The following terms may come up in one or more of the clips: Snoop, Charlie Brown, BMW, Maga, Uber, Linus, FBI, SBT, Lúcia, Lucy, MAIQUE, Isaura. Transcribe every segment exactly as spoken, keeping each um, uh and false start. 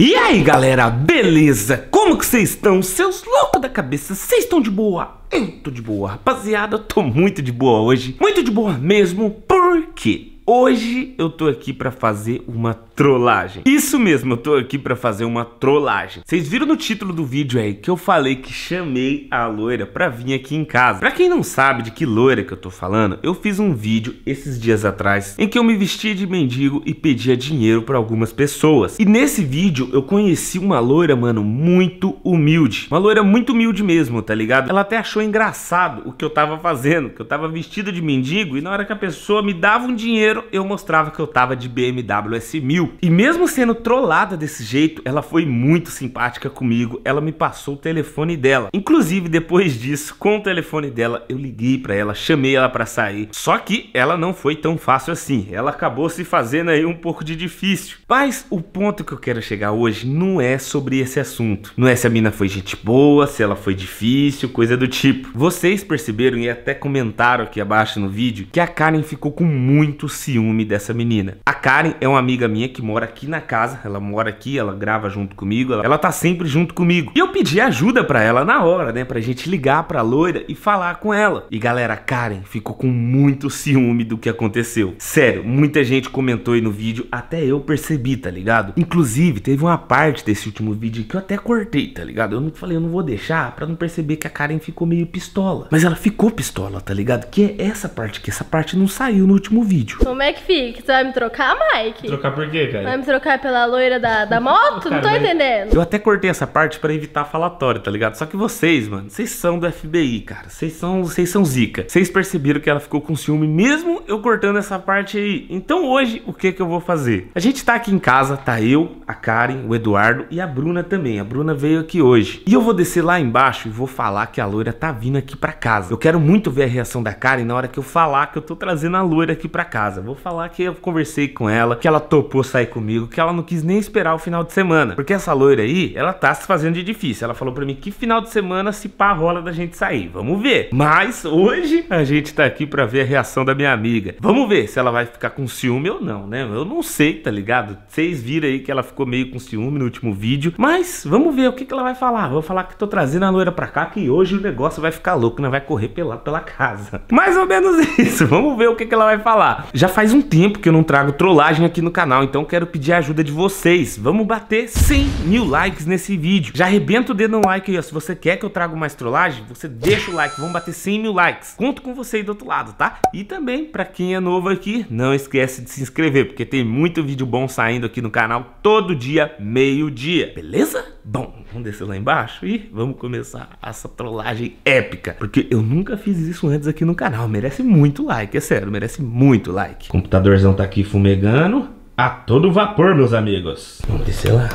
E aí galera, beleza? Como que vocês estão? Seus loucos da cabeça, vocês estão de boa? Eu tô de boa, rapaziada, eu tô muito de boa hoje. Muito de boa mesmo, porque hoje eu tô aqui pra fazer uma trollagem. Isso mesmo, eu tô aqui pra fazer uma trollagem. Vocês viram no título do vídeo aí que eu falei que chamei a loira pra vir aqui em casa. Pra quem não sabe de que loira que eu tô falando, eu fiz um vídeo esses dias atrás em que eu me vestia de mendigo e pedia dinheiro pra algumas pessoas. E nesse vídeo eu conheci uma loira, mano, muito humilde. Uma loira muito humilde mesmo, tá ligado? Ela até achou engraçado o que eu tava fazendo, que eu tava vestido de mendigo e na hora que a pessoa me dava um dinheiro, eu mostrava que eu tava de B M W S mil. E mesmo sendo trollada desse jeito, ela foi muito simpática comigo. Ela me passou o telefone dela. Inclusive, depois disso, com o telefone dela, eu liguei pra ela, chamei ela pra sair. Só que ela não foi tão fácil assim. Ela acabou se fazendo aí um pouco de difícil. Mas o ponto que eu quero chegar hoje não é sobre esse assunto. Não é se a mina foi gente boa, se ela foi difícil, coisa do tipo. Vocês perceberam e até comentaram aqui abaixo no vídeo que a Karen ficou com muito ciúme dessa menina. A Karen é uma amiga minha que mora aqui na casa, ela mora aqui, ela grava junto comigo, ela, ela tá sempre junto comigo. E eu pedi ajuda pra ela na hora, né, pra gente ligar pra loira e falar com ela. E galera, a Karen ficou com muito ciúme do que aconteceu. Sério, muita gente comentou aí no vídeo, até eu percebi, tá ligado? Inclusive, teve uma parte desse último vídeo que eu até cortei, tá ligado? Eu não falei, eu não vou deixar pra não perceber que a Karen ficou meio pistola. Mas ela ficou pistola, tá ligado? Que é essa parte aqui, essa parte não saiu no último vídeo. Como é que fica? Você vai me trocar, Mike? Trocar por quê, cara? Vai me trocar pela loira da, da moto? Cara, não tô mas... entendendo. Eu até cortei essa parte pra evitar falatório, tá ligado? Só que vocês, mano, vocês são do F B I, cara. Vocês são, vocês são zica. Vocês perceberam que ela ficou com ciúme mesmo eu cortando essa parte aí. Então hoje, o que que eu vou fazer? A gente tá aqui em casa, tá eu, a Karen, o Eduardo e a Bruna também. A Bruna veio aqui hoje. E eu vou descer lá embaixo e vou falar que a loira tá vindo aqui pra casa. Eu quero muito ver a reação da Karen na hora que eu falar que eu tô trazendo a loira aqui pra casa. Vou falar que eu conversei com ela, que ela topou sair comigo, que ela não quis nem esperar o final de semana. Porque essa loira aí, ela tá se fazendo de difícil. Ela falou pra mim que final de semana se pá rola da gente sair. Vamos ver. Mas hoje a gente tá aqui pra ver a reação da minha amiga. Vamos ver se ela vai ficar com ciúme ou não, né? Eu não sei, tá ligado? Vocês viram aí que ela ficou meio com ciúme no último vídeo. Mas vamos ver o que que ela vai falar. Vou falar que tô trazendo a loira pra cá, que hoje o negócio vai ficar louco, né? Vai correr pela, pela casa. Mais ou menos isso. Vamos ver o que que ela vai falar. Já faz um tempo que eu não trago trollagem aqui no canal, então quero pedir a ajuda de vocês. Vamos bater cem mil likes nesse vídeo. Já arrebenta o dedo no like aí. Se você quer que eu traga mais trollagem, você deixa o like. Vamos bater cem mil likes. Conto com você aí do outro lado, tá? E também, pra quem é novo aqui, não esquece de se inscrever, porque tem muito vídeo bom saindo aqui no canal todo dia, meio-dia. Beleza? Bom, vamos descer lá embaixo e vamos começar essa trollagem épica, porque eu nunca fiz isso antes aqui no canal. Merece muito like, é sério, merece muito like. O computadorzão tá aqui fumegando a todo vapor, meus amigos. Vamos descer lá.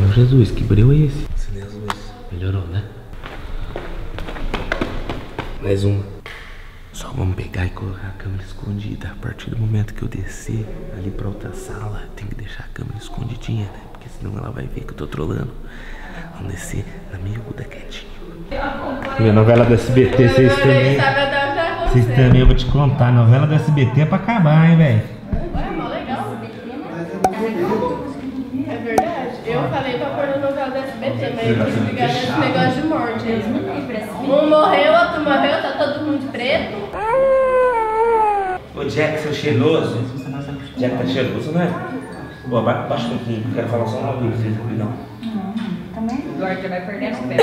Meu Jesus, que brilho é esse? Acendeu as luzes. Melhorou, né? Mais uma. Só vamos pegar e colocar a câmera escondida. A partir do momento que eu descer ali pra outra sala, tem que deixar a câmera escondidinha, né? Porque senão ela vai ver que eu tô trolando. Vamos descer na miúda, quietinho. Minha novela da S B T, vocês também. Vocês também, eu vou te contar. A novela da S B T é pra acabar, hein, velho? É mó legal. É verdade. Eu falei pra pôr na novela da S B T, mas eu quis ligar nesse negócio de morte. Um morreu, outro morreu, tá todo mundo preto. Ô Jackson cheiroso. Jackson tá cheiroso, né? Boa, baixa um pouquinho, eu quero falar só uma vez, não. Não, também. O Eduardo já vai perder no pé.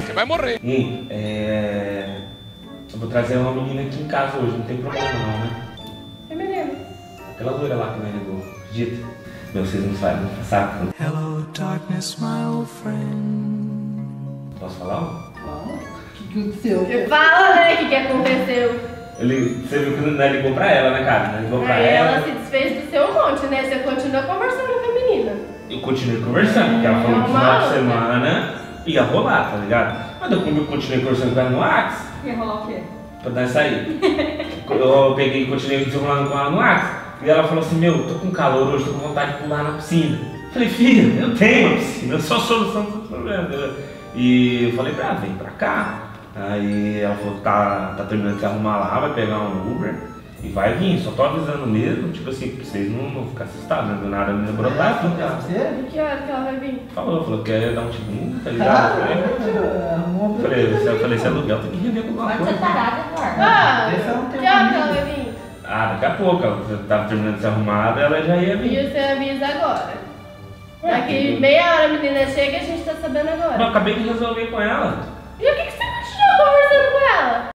Você vai morrer. E, é... eu vou trazer uma menina aqui em casa hoje, não tem problema não, né? É menino. Aquela loira lá que me ligou, acredita? Meu, vocês não sabem, não sabe. Hello, darkness, my old friend. Posso falar? Fala. O que aconteceu? Fala, né, o que que aconteceu? Ele, você viu que não ligou pra ela, né, cara? Não ligou pra aí ela. Ela se desfez do seu monte, né? Você continua conversando com a menina. Eu continuei conversando, porque ela falou que no final de semana ia rolar, tá ligado? Mas eu, eu continuei conversando com ela no Axe. Ia rolar o quê? Pra dar sair. Eu peguei e continuei desenrolando com ela no Axe. E ela falou assim: meu, tô com calor hoje, tô com vontade de pular na piscina. Eu falei: filha, eu tenho uma piscina, eu sou a solução do problema. E eu falei pra ela: vem pra cá. Aí ela falou que tá, tá terminando de se arrumar lá, vai pegar um Uber. E vai vir, só tô avisando mesmo, tipo assim, pra vocês não, não ficarem assustados, né? Do nada a menina brotar. O que hora que ela vai vir? Falou, falou que ia dar um timinho, tá ligado? Eu falei, eu falei, se aluguel tem que rever com alguma coisa. Pode ser parada, claro. Ah, que hora que ela vai vir? Ah, daqui a pouco, ela tava terminando de se arrumar, ela já ia vir. E você avisa agora? Daqui meia hora a menina chega e a gente tá sabendo agora. Mas eu acabei de resolver com ela. E o que, que você continuou conversando com ela?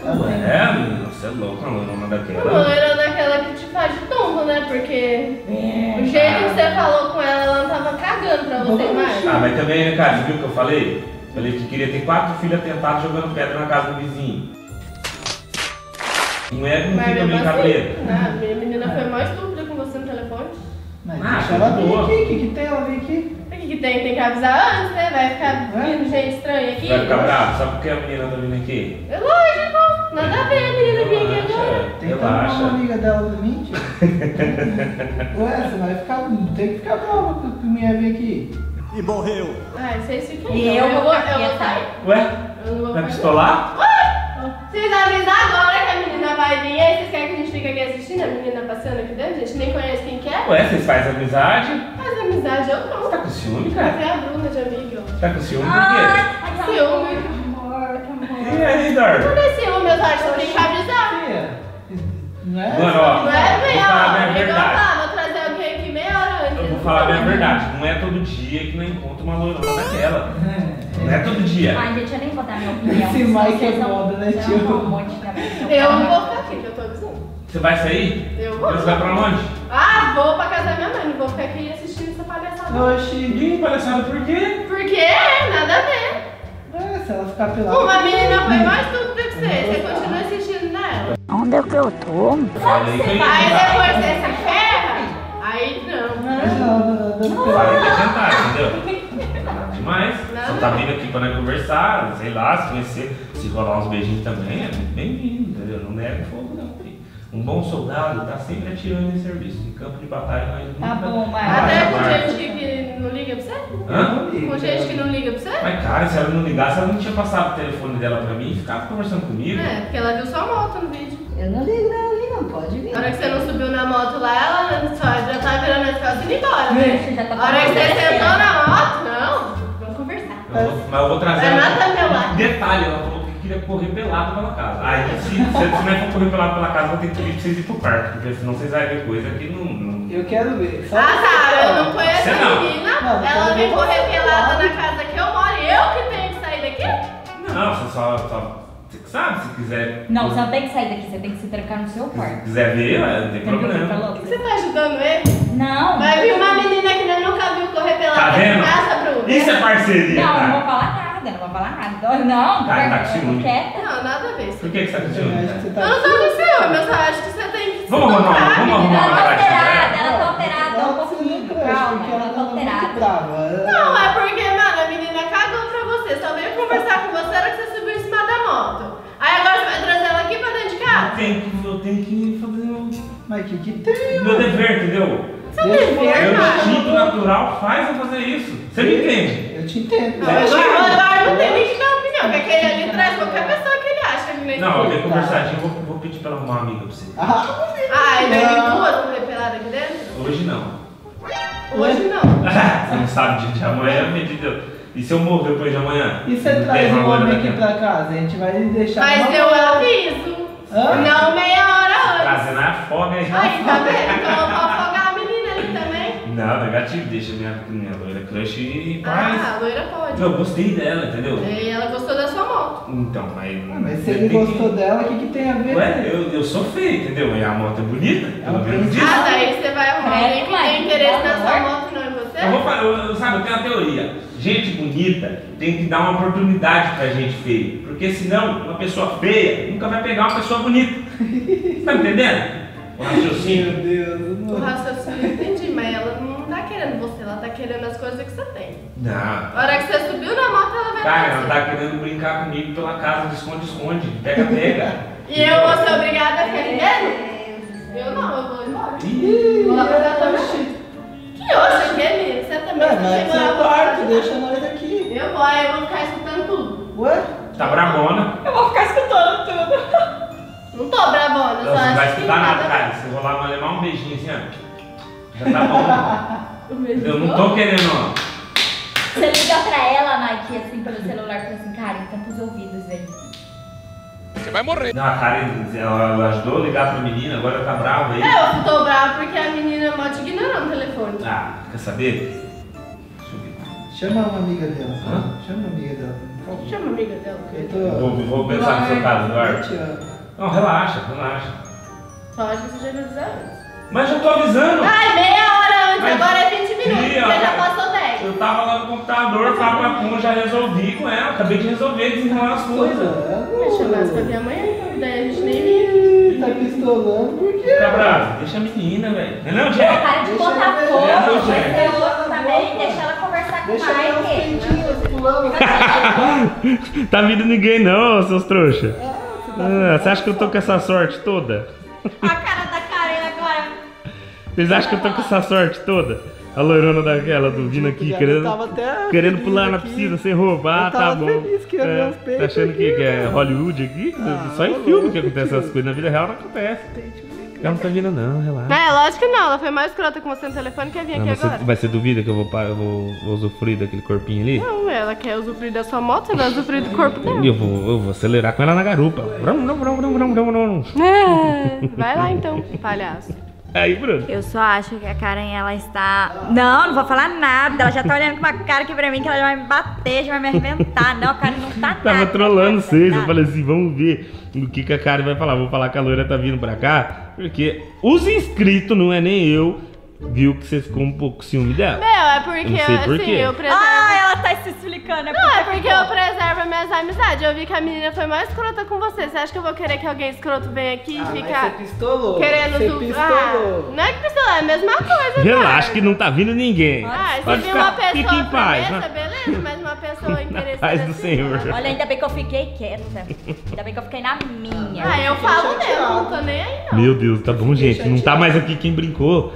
É, menina, você é louca, a loirona daquela. A loirona daquela que te faz de tonto, né? Porque é, o jeito que você falou com ela, ela não tava cagando pra você mais. Ah, mas também, né, cara, você viu o que eu falei? Falei que queria ter quatro filhos atentados jogando pedra na casa do vizinho. Não é com quem também cabreiro. Ah, minha menina foi mais estúpida com você no telefone. Mas ah, deixa ela vir aqui, o que, que tem ela vir aqui? O que, que tem? Tem que avisar antes, né? Vai ficar vindo gente estranha aqui. Vai ficar bravo, sabe por que a menina tá vindo aqui? É lógico! Nada a ver, a menina vinha aqui agora. Tem uma amiga dela do mim, tio. Ué, você vai ficar. Tem que ficar brava que a menina vem aqui. E morreu. Ah, vocês ficam. E eu vou sair. Ué? Vai pistolar? Vocês avisam agora que a menina vai vir, aí vocês querem que a gente fique aqui assistindo a menina passando aqui dentro? A gente nem conhece quem que é. Ué, vocês fazem amizade? Faz amizade, eu não. Você tá com ciúme, cara? Você é a Bruna de amigo. Tá com ciúme por quê? Ciúme. E aí, Dar? Por que ciúme, meus artistas? Tem que avisar. Não é? Mano, ó, não é real. Eu vou falar, vou trazer alguém aqui meia hora antes. Eu vou falar a minha verdade. Não é todo dia que não encontro uma loirona daquela. Não é todo dia. Ai, gente, eu nem vou dar minha opinião. Esse Mike é foda, né, tio? Eu não vou ficar aqui, que eu tô avisando. Você vai sair? Eu vou. Você vai pra onde? Ah, vou pra casa da minha mãe. Não vou ficar aqui assistindo essa palhaçada. Oxi, e palhaçada por quê? Por quê? Nada a ver. Ela ficar pelada. Uma menina foi mais tudo pra você, você continua assistindo nela. Onde é que eu tô? Aí depois dessa guerra, aí não. Não, aí vai tentar, entendeu? Nada demais. Só tá vindo aqui pra nós conversar, sei lá, se conhecer, se rolar uns beijinhos também, é muito bem-vindo, entendeu? Não nega fogo, não. Um bom soldado tá sempre atirando em serviço. Em campo de batalha, nós não. Tá bom, mas. Até com gente que não liga pra você? Hã? Com gente que não liga pra você? Mas, cara, se ela não ligasse, ela não tinha passado o telefone dela pra mim e ficava conversando comigo. É, porque ela viu só a moto no vídeo. Eu não ligo, não, ali não, pode vir. A hora que você não subiu na moto lá, ela só já tá virando as calças e indo embora, né? A hora que você sentou na moto, não. Vamos conversar. Eu vou, mas eu vou trazer. Ela tá meu lado. Detalhe, ela falou. Queria correr pelado pela casa. Aí se, se não for correr pelado pela casa, vou ter que pedir pra vocês ir pro parque, porque senão vocês vão ver coisa que não, não. Eu quero ver. Só ah, cara, eu não conheço a menina. Ela vem correr pelada na casa que eu moro e eu que tenho que sair daqui? Não, você só, só. Você que sabe, se quiser. Não, você não tem que sair daqui, você tem que se trancar no seu quarto. Se quiser ver, não tem problema. Por que você tá ajudando ele? Não. Vai vir uma menina que nunca viu correr pelada na casa, Bruno. Isso é parceria. Não, não vou falar nada. Eu não vou falar nada. Não, cara, tá com ciúme. Não, nada a ver. Por que você tá com ciúme? Eu não tô com ciúme, eu só acho que você tem que se Vamos arrumar, vamos arrumar uma alterada, ela tá alterada, ela tá comigo, calma, ela tá alterada. Não, é porque, mano, a menina cagou pra você, só veio conversar com você, era que você subiu em cima da moto. Aí agora você vai trazer ela aqui pra dentro de casa? Eu tenho que, eu tenho que fazer um... Mas que que tem? Meu dever, entendeu? Seu dever, mano. Meu instinto natural faz eu fazer isso. Você me entende? Te entendo. Não, agora não, não tem nem que dar opinião, porque aquele ali traz qualquer pessoa que ele acha. Que ele não, eu vou conversar, eu vou, vou pedir pra arrumar uma amiga pra você. Ah, ah ele vai vir duas mulheres peladas aqui dentro? Hoje não. Hoje não. Você não sabe de, de amanhã, meu Deus. E se eu morro depois de amanhã? E você traz um homem aqui pra casa? A gente vai deixar. Mas eu aviso. Ah? Não meia hora antes. Trazendo a foga aí. Aí, tá vendo? Então eu vou afogar a menina ali também. Não, negativo, deixa minha, minha loira crush e paz. Ah, a loira pode. Eu gostei dela, entendeu? E ela gostou da sua moto. Então, mas... Ah, mas se ele gostou que... dela, o que, que tem a ver? Ué, eu, eu sou feio, entendeu? E a moto é bonita, pelo menos isso. Ah, daí você vai arrumar alguém que tem interesse na sua moto, não em você? Eu vou falar, eu, sabe, eu tenho uma teoria. Gente bonita tem que dar uma oportunidade pra gente feia. Porque senão, uma pessoa feia nunca vai pegar uma pessoa bonita. Tá me entendendo? O raciocínio. Meu Deus, mano. O raciocínio eu entendi, mas ela não tá querendo você, ela tá querendo as coisas que você tem. Não. A hora que você subiu na moto, ela vai. Tá, ela tá querendo brincar comigo pela casa de esconde-esconde, pega-pega. E eu vou ser obrigada a ficar ligando? Eu não, eu vou embora. Ih, vou lá pra dar também. Que hoje, que é menino? Você também não tem quarto, deixa nós aqui. Eu vou, aí eu vou ficar escutando tudo. Ué? Tá bravona. Eu vou ficar escutando tudo. Não tô Lá na trás, se eu vou lá levar um beijinho assim, ó. Já tá bom. Né? Eu não tô querendo, ó. Você liga pra ela, Maiqui, assim, pelo celular, fala assim, cara, tampa os ouvidos dele. Você vai morrer. Não, a Karen, ela ajudou a ligar pra menina, agora tá brava aí. É, eu tô brava porque a menina é mó de ignorando o telefone. Ah, quer saber? Chama uma amiga dela. Hã? Chama uma amiga dela. Chama uma amiga dela. Eu tô... vou, vou pensar no seu caso, Eduardo. Não, relaxa, relaxa. Só acho que você já me avisou antes. Mas eu tô avisando. Ai, meia hora antes, mas... agora é vinte minutos, você já passou dez. Eu tava lá no computador, tava com a pum, já resolvi com ela. Acabei de resolver, desenrolar as coisas. Mas chamasse pra minha mãe, daí a gente nem viu. Tá pistolando, por quê? Tá bravo, deixa a menina, velho. Não, não, Jack. Para de botar fogo, vai ser louco também, deixa ela conversar. Deixa eu ver pulando. Tá vindo ninguém não, seus trouxas. É, você, tá ah, você acha que eu tô com essa sorte toda? A cara da Karen agora. Vocês acham que eu tô com essa sorte toda? A loirona daquela, do vindo aqui, querendo, querendo pular na piscina sem roubar, eu tava tá bom. Feliz que ia ver os peitos. Tá achando que, que é Hollywood aqui? Ah, só em filme que acontece essas coisas, na vida real não acontece. Ela não tá vindo não, relaxa. É, lógico que não, ela foi mais escrota com você no telefone que ia vir aqui agora. Mas você duvida que eu vou, eu vou, vou usufruir daquele corpinho ali? Não, ela quer usufruir da sua moto, você vai usufruir do corpo dela. Eu vou, eu vou acelerar com ela na garupa. Vrum, vrum, vrum, vrum, vrum, vrum. É, vai lá então, palhaço. Aí, Bruno. Eu só acho que a Karen, ela está... Não, não vou falar nada, ela já tá olhando com uma cara aqui pra mim que ela já vai me bater, já vai me arrebentar. Não, a Karen não tá nada. Tava trollando vocês, eu falei assim, vamos ver o que, que a Karen vai falar. Vou falar que a loira tá vindo pra cá, porque os inscritos, não é nem eu, viu que você ficou um pouco ciúme dela. Meu, é porque eu, por assim, eu preservo... Ah, ela tá se explicando. É não, é porque ficou. Eu preservo minhas amizades. Eu vi que a menina foi mais escrota com você. Você acha que eu vou querer que alguém escroto venha aqui e ah, fica... você pistolou. Querendo... Você pistolou. Ah, não é que pistolou, é a mesma coisa. Relaxa, cara, que não tá vindo ninguém. Ah, você pode viu ficar, uma pessoa em paz, cabeça, né? Beleza, mas uma pessoa interessante. Paz do Senhor. Olha, ainda bem que eu fiquei quieta. Ainda bem que eu fiquei na minha. Ah, eu, eu falo mesmo, não tô nem aí não. Meu Deus, tá bom, gente. Não tá mais aqui quem brincou.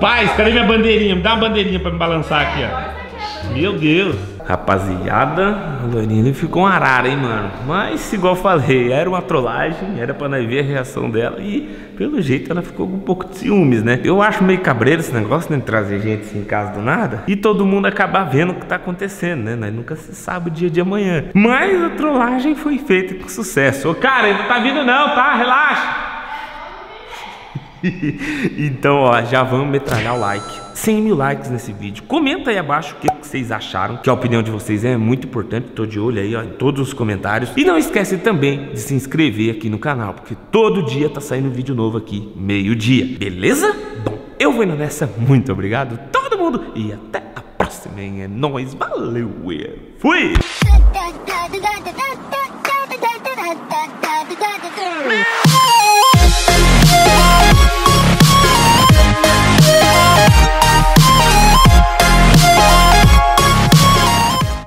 Paz, cadê minha bandeirinha? Me dá uma bandeirinha pra me balançar aqui, ó. Meu Deus. Rapaziada, a loirinha ali ficou um arara, hein, mano. Mas, igual eu falei, era uma trollagem, era pra nós ver a reação dela. E, pelo jeito, ela ficou com um pouco de ciúmes, né? Eu acho meio cabreiro esse negócio, né? Trazer gente assim em casa do nada. E todo mundo acabar vendo o que tá acontecendo, né? Nós nunca se sabe o dia de amanhã. Mas a trollagem foi feita com sucesso. Ô, cara, ele não tá vindo não, tá? Relaxa. Então, ó, já vamos metralhar o like. cem mil likes nesse vídeo. Comenta aí abaixo o que vocês acharam, que a opinião de vocês é muito importante. Tô de olho aí, ó, em todos os comentários. E não esquece também de se inscrever aqui no canal, porque todo dia tá saindo vídeo novo aqui, meio-dia. Beleza? Bom, eu vou indo nessa. Muito obrigado todo mundo e até a próxima, hein? É nóis, valeu, fui!